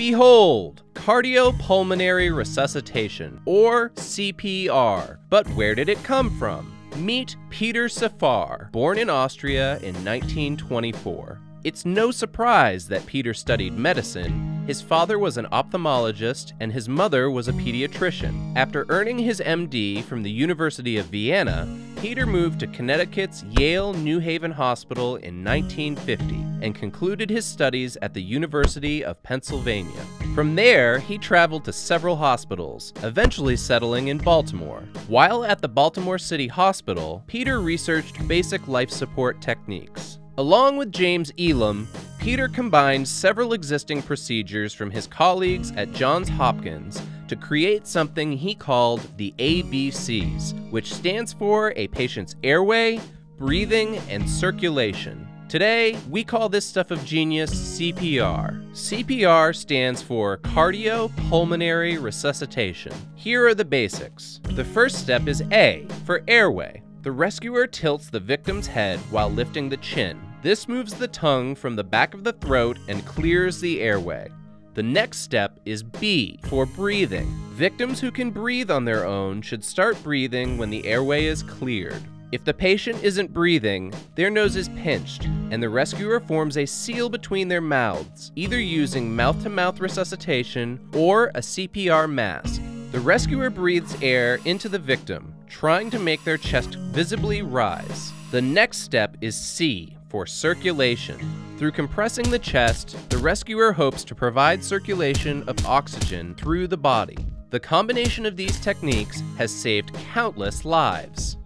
Behold, cardiopulmonary resuscitation, or CPR. But where did it come from? Meet Peter Safar, born in Austria in 1924. It's no surprise that Peter studied medicine. His father was an ophthalmologist and his mother was a pediatrician. After earning his MD from the University of Vienna, Peter moved to Connecticut's Yale New Haven Hospital in 1950 and concluded his studies at the University of Pennsylvania. From there, he traveled to several hospitals, eventually settling in Baltimore. While at the Baltimore City Hospital, Peter researched basic life support techniques. Along with James Elam, Peter combined several existing procedures from his colleagues at Johns Hopkins to create something he called the ABCs, which stands for a patient's airway, breathing, and circulation. Today, we call this stuff of genius CPR. CPR stands for cardiopulmonary resuscitation. Here are the basics. The first step is A, for airway. The rescuer tilts the victim's head while lifting the chin. This moves the tongue from the back of the throat and clears the airway. The next step is B, for breathing. Victims who can breathe on their own should start breathing when the airway is cleared. If the patient isn't breathing, their nose is pinched, and the rescuer forms a seal between their mouths, either using mouth-to-mouth resuscitation or a CPR mask. The rescuer breathes air into the victim, trying to make their chest visibly rise. The next step is C, for circulation. Through compressing the chest, the rescuer hopes to provide circulation of oxygen through the body. The combination of these techniques has saved countless lives.